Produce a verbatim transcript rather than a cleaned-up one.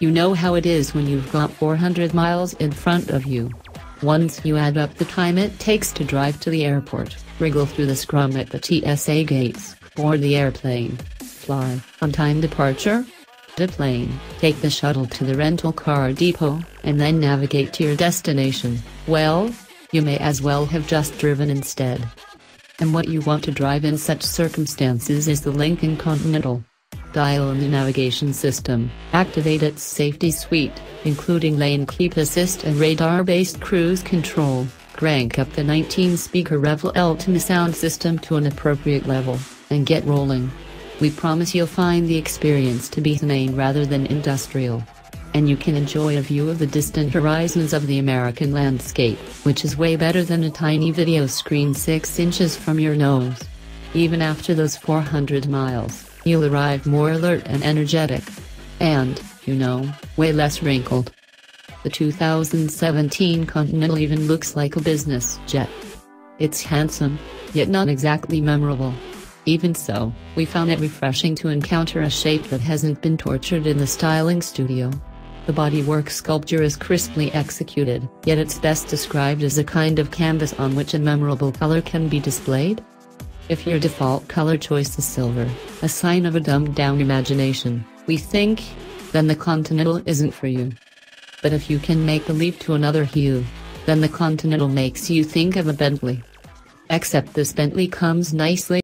You know how it is when you've got four hundred miles in front of you. Once you add up the time it takes to drive to the airport, wriggle through the scrum at the T S A gates, board the airplane, fly, on-time departure, deplane, take the shuttle to the rental car depot, and then navigate to your destination, well, you may as well have just driven instead. And what you want to drive in such circumstances is the Lincoln Continental. Dial in the navigation system, activate its safety suite, including lane keep assist and radar-based cruise control, crank up the nineteen-speaker Revel Ultima sound system to an appropriate level, and get rolling. We promise you'll find the experience to be humane rather than industrial. And you can enjoy a view of the distant horizons of the American landscape, which is way better than a tiny video screen six inches from your nose. Even after those four hundred miles. You'll arrive more alert and energetic. And, you know, way less wrinkled. The two thousand seventeen Continental even looks like a business jet. It's handsome, yet not exactly memorable. Even so, we found it refreshing to encounter a shape that hasn't been tortured in the styling studio. The bodywork sculpture is crisply executed, yet it's best described as a kind of canvas on which a memorable color can be displayed. If your default color choice is silver, a sign of a dumbed-down imagination, we think, then the Continental isn't for you. But if you can make the leap to another hue, then the Continental makes you think of a Bentley. Except this Bentley comes nicely